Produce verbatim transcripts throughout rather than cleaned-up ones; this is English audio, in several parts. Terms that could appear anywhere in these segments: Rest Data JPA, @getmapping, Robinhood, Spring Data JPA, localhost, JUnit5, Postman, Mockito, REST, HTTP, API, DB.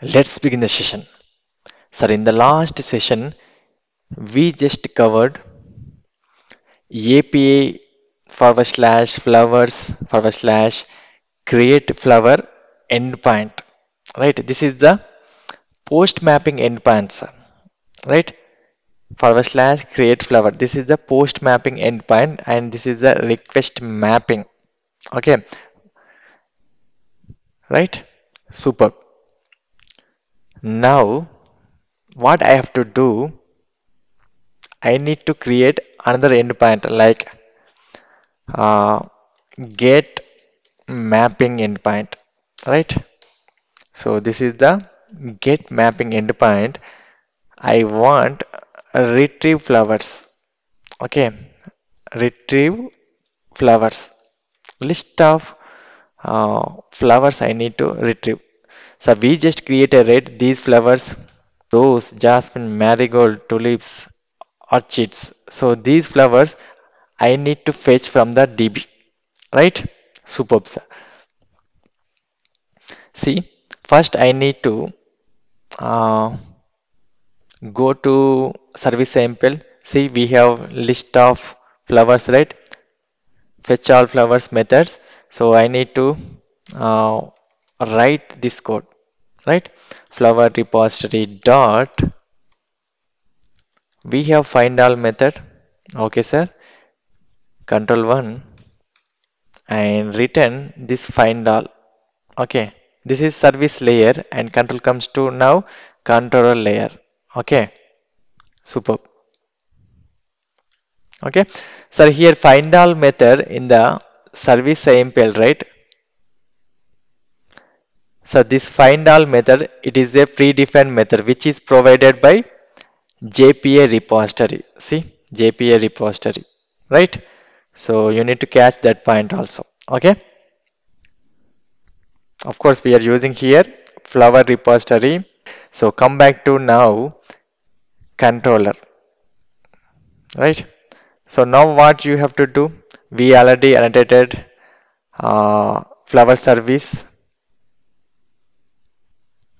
Let's begin the session. Sir, in the last session, we just covered A P I forward slash flowers forward slash create flower endpoint, right? This is the post mapping endpoint, sir, right? Forward slash create flower. This is the post mapping endpoint and this is the request mapping. Okay. Right? Super. Now what I have to do, I need to create another endpoint like uh, get mapping endpoint, right? So this is the get mapping endpoint. I want retrieve flowers. Okay, retrieve flowers, list of uh, flowers I need to retrieve. So we just created these flowers: rose, jasmine, marigold, tulips, orchids. So these flowers I need to fetch from the D B, right? Superb, sir. See, first I need to uh, go to service sample. See, we have list of flowers, right? Fetch all flowers methods. So I need to uh, write this code, right? Flower repository dot, we have find all method. Okay, sir. Control one and return this find all. Okay, this is service layer and control comes to now controller layer. Okay, superb. Okay, so here find all method in the service sample, right? So this find all method, it is a predefined method which is provided by J P A repository. See, J P A repository, right? So you need to catch that point also. Okay, of course we are using here flower repository. So come back to now controller, right? So now what you have to do, we already annotated uh, flower service.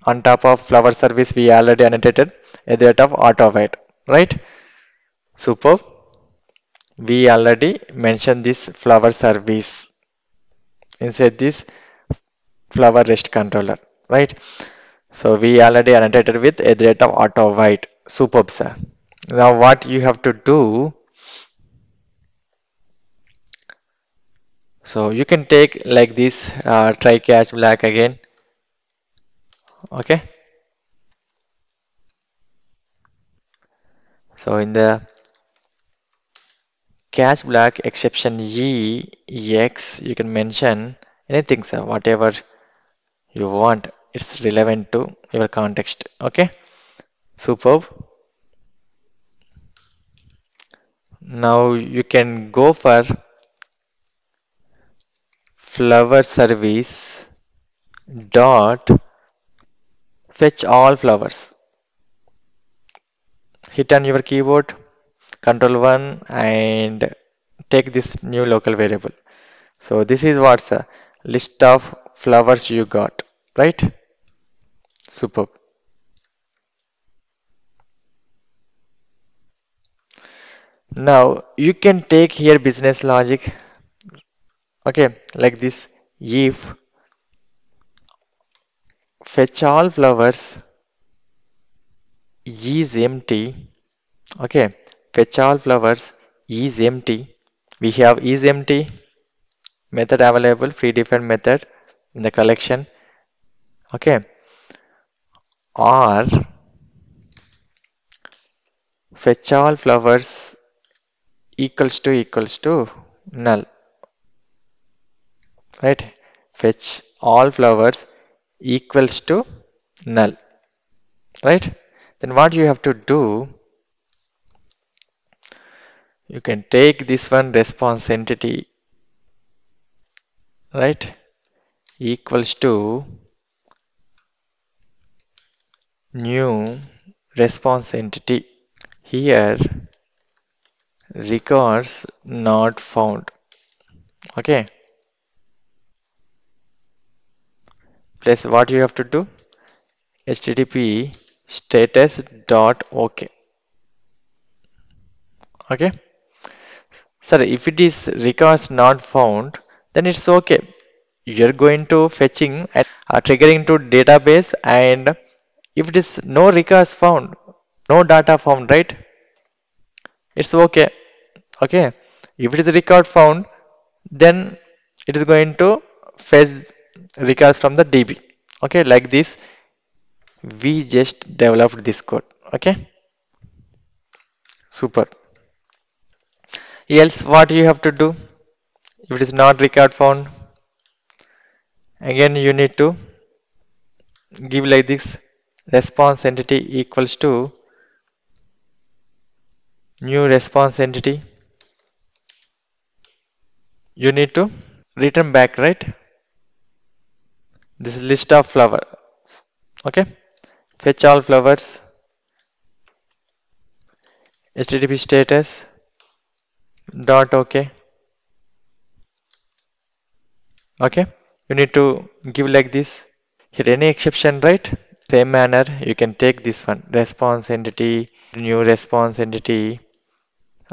On top of flower service, we already annotated a date of auto wait, right? Superb. We already mentioned this flower service inside this flower rest controller, right? So we already annotated with a date of auto wait. Superb, sir. Now what you have to do, so you can take like this uh, try catch block again. Okay, so in the catch block exception E X, you can mention anything, sir, whatever you want. It's relevant to your context. Okay, superb. Now you can go for flower service dot fetch all flowers. Hit on your keyboard, control one and take this new local variable. So this is what's a list of flowers you got, right? Superb. Now you can take here business logic. Okay, like this, if fetch all flowers is empty. Okay, fetch all flowers is empty. We have is empty method available, predefined method in the collection. Okay, or fetch all flowers equals to equals to null, right? Fetch all flowers equals to null, right? Then what you have to do, you can take this one response entity, right, equals to new response entity. Here records not found. Okay, plus what you have to do, H T T P status dot OK. Okay. Sir, if it is records not found, then it's okay. You're going to fetching and uh, triggering to database, and if it is no records found, no data found, right? It's okay. Okay. If it is record found, then it is going to fetch records from the D B. Okay, like this. We just developed this code. Okay. Super. Else what you have to do, if it is not record found, again you need to give like this, response entity equals to new response entity. You need to return back, right, this list of flowers. Okay, fetch all flowers, H T T P status dot OK. Okay, you need to give like this. Here any exception, right? Same manner you can take this one, response entity, new response entity.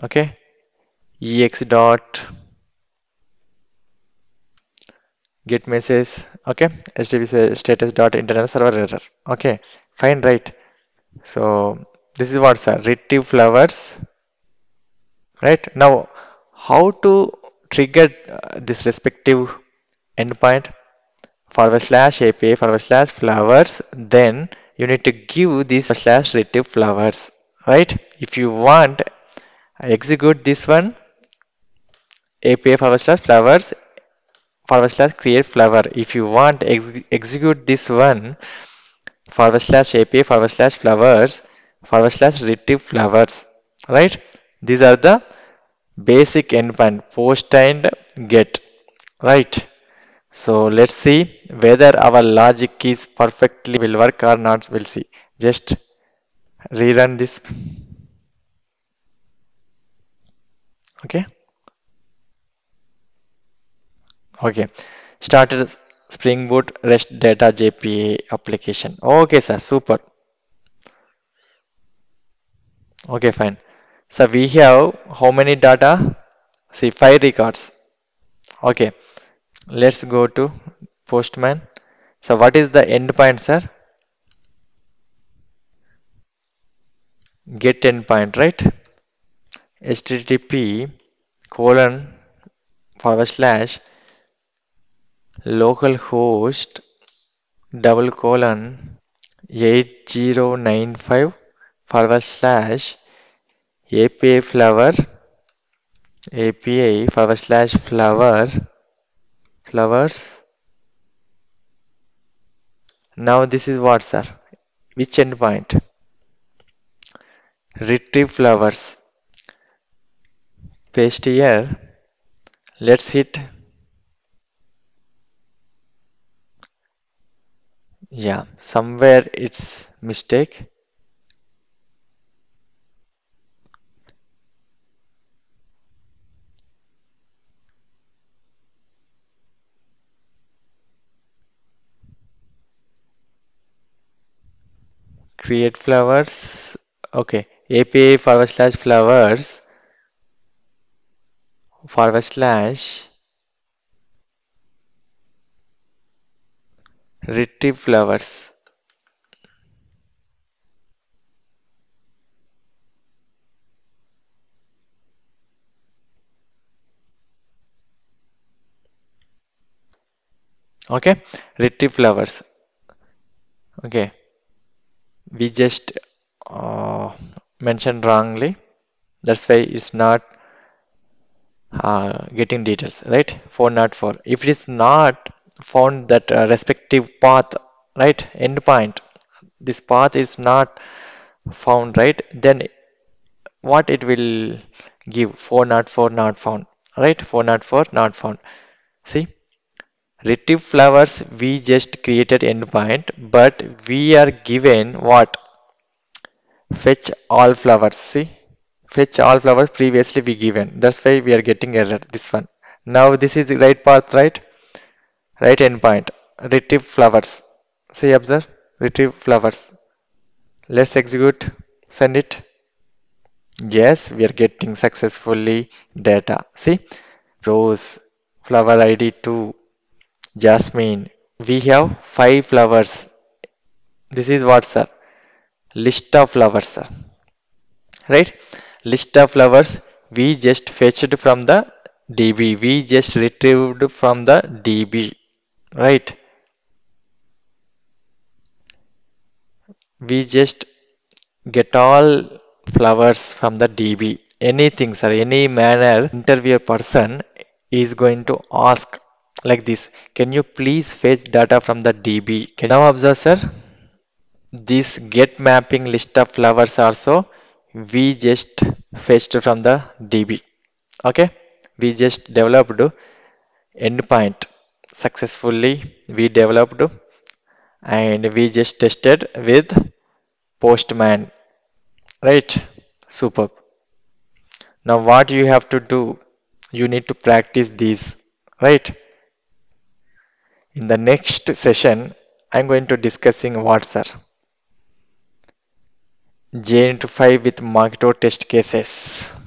Okay, ex dot get message. Okay, H T T P status dot internal server error. Okay, fine, right? So this is what, sir, retrieve flowers. Right, now how to trigger uh, this respective endpoint, forward slash A P I forward slash flowers, then you need to give this slash retrieve flowers, right? If you want, execute this one, A P I forward slash flowers forward slash create flower. If you want, ex execute this one, forward slash A P I forward slash flowers forward slash retrieve flowers, right? These are the basic endpoint, post and get, right? So let's see whether our logic is perfectly will work or not. We'll see. Just rerun this. Okay. Okay. Started Spring Boot REST Data J P A application. Okay, sir. Super. Okay, fine. So we have how many data? See, five records. Okay, let's go to Postman. So what is the endpoint, sir? Get endpoint, right? H T T P colon forward slash localhost double colon eight zero nine five forward slash A P I flower, A P I forward slash flower, flowers. Now this is what, sir? Which endpoint? Retrieve flowers. Paste here. Let's hit. Yeah, somewhere it's mistake. Create flowers. Okay, A P I forward slash flowers forward slash retrieve flowers. Okay, retrieve flowers. Okay, we just uh, mentioned wrongly, that's why it's not uh, getting details, right? four zero four. If it is not found that uh, respective path, right, endpoint, this path is not found, right, then what it will give? four zero four not found, right? four zero four not found. See, retrieve flowers, we just created endpoint, but we are given what? Fetch all flowers. See, fetch all flowers previously we given, that's why we are getting error this one. Now this is the right path, right? Right endpoint, retrieve flowers. See, observe, retrieve flowers. Let's execute, send it. Yes, we are getting successfully data. See, rose, flower I D two, jasmine. We have five flowers. This is what, sir? List of flowers, sir. Right? List of flowers we just fetched from the D B. We just retrieved from the D B. Right? We just get all flowers from the D B. Anything, sir, any manner interviewer person is going to ask like this: can you please fetch data from the D B? Can now observe, sir, this get mapping list of flowers also we just fetched from the D B. Okay, we just developed endpoint successfully. We developed and we just tested with Postman. Right, superb. Now what you have to do, you need to practice these, right? In the next session, I'm going to discussing what, sir? J U nit five with Mockito test cases.